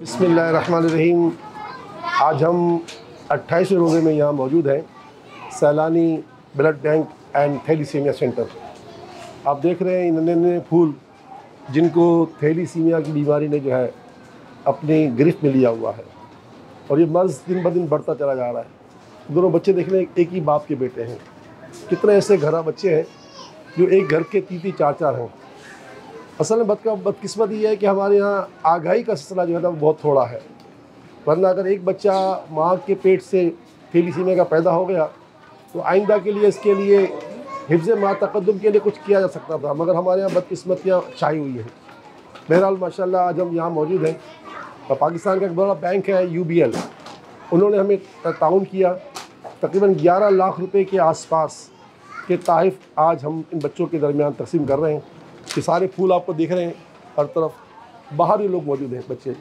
बिस्मिल्लाहिर्रहमानिर्रहीम। आज हम 28वें रोज़े में यहाँ मौजूद हैं, सैलानी blood bank and thalassemia centre. आप देख रहे हैं इन नन्हे फूल जिनको थैलीसीमिया की बीमारी ने जो है अपनी गिरफ्त में लिया हुआ है, और ये मर्ज़ दिन ब दिन बढ़ता चला जा रहा है। दोनों बच्चे देख रहे हैं, एक ही बाप के बेटे हैं। कितने ऐसे घरा बच्चे हैं जो एक घर के तीन चार चार हैं। असल में बदकिस्मत ये है कि हमारे यहाँ आगाही का सिलसिला जो है ना बहुत थोड़ा है, वरना अगर एक बच्चा माँ के पेट से थैलीसीमिया का पैदा हो गया तो आइंदा के लिए इसके लिए हिफ्ज़ माँ तकद्दुम के लिए कुछ किया जा सकता था, मगर हमारे यहाँ बदकिस्मतियाँ छाई हुई हैं। बहरहाल माशाल्लाह आज हम यहाँ मौजूद हैं। पाकिस्तान का एक बड़ा बैंक है UBL, उन्होंने हमें ताउन किया। तकरीबन 11 लाख रुपये के आसपास के तोहफ़े आज हम इन बच्चों के दरमियान तकसीम कर रहे हैं। ये सारे फूल आपको देख रहे हैं, हर तरफ बाहर ही लोग मौजूद हैं। बच्चे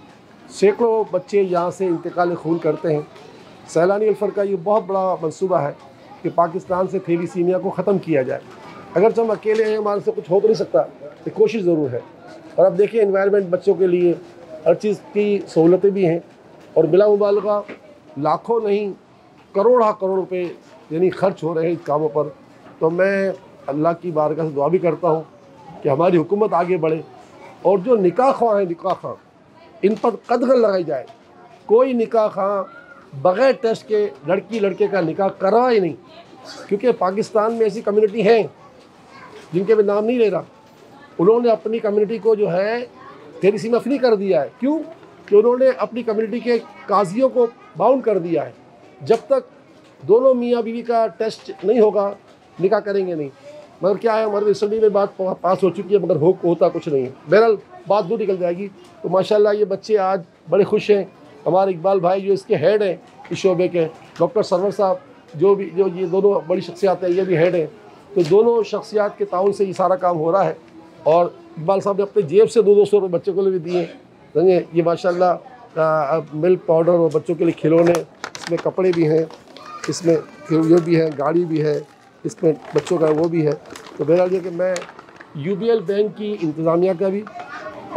सैकड़ों बच्चे यहाँ से इंतकाल खून करते हैं। सैलानी अल्फर का ये बहुत बड़ा मंसूबा है कि पाकिस्तान से थैलीसीमिया को ख़त्म किया जाए। अगरचे हम अकेले हैं, हमारे से कुछ हो तो नहीं सकता, तो कोशिश ज़रूर है। और अब देखिए एनवायरनमेंट बच्चों के लिए हर चीज़ की सहूलतें भी हैं, और बिला मुबालगा लाखों नहीं करोड़ा करोड़ रुपये यानी खर्च हो रहे हैं इन कामों पर। तो मैं अल्लाह की बारगाह से दुआ भी करता हूँ कि हमारी हुकूमत आगे बढ़े, और जो निकाह ख्वाह हैं, निकाह ख्वाह इन पर कदगन लगाई जाए। कोई निकाह ख्वाह बग़ैर टेस्ट के लड़की लड़के का निकाह करवा ही नहीं, क्योंकि पाकिस्तान में ऐसी कम्युनिटी हैं जिनके मैं नाम नहीं ले रहा, उन्होंने अपनी कम्युनिटी को जो है थैलीसीमिया फ्री कर दिया है। क्यों? कि उन्होंने अपनी कम्युनिटी के काजियों को बाउंड कर दिया है, जब तक दोनों मियाँ बीवी का टेस्ट नहीं होगा निकाह करेंगे नहीं। मगर क्या है, हमारे रिसेंटली में बात पास हो चुकी है, मगर होता कुछ नहीं है। बहरहाल बात दूर निकल जाएगी। तो माशाल्लाह ये बच्चे आज बड़े खुश हैं। हमारे इकबाल भाई जो इसके हेड हैं इस शोबे के, डॉक्टर सरवर साहब जो ये दोनों बड़ी शख्सियात हैं, ये भी हेड हैं। तो दोनों शख्सियात के ताउन से ये सारा काम हो रहा है। और इकबाल साहब ने अपने जेब से 200 रुपये बच्चों के लिए भी दिए हैं। ये माशाल्लाह मिल्क पाउडर और बच्चों के लिए खिलौने, इसमें कपड़े भी हैं, इसमें ये भी है, गाड़ी भी है, इसमें बच्चों का वो भी है। तो बहरहाल ये कि मैं UBL बैंक की इंतज़ामिया का भी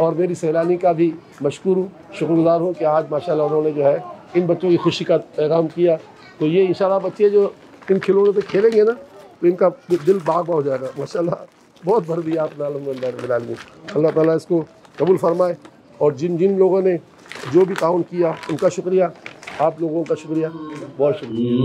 और मेरी सैलानी का भी मशकूर हूँ, शुक्रगुज़ार हूँ कि आज माशाल्लाह उन्होंने जो है इन बच्चों की खुशी का पैगाम किया। तो ये इंशाल्लाह बच्चे जो इन खिलौनों से खेलेंगे ना तो इनका दिल बाग़ हो जाएगा। माशाल्लाह बहुत भर दिया आपने, अल्हम्दुलिल्लाह। अल्लाह ताला इसको कबूल फ़रमाए, और जिन जिन लोगों ने जो भी ताउन किया उनका शुक्रिया, आप लोगों का शुक्रिया, बहुत शुक्रिया।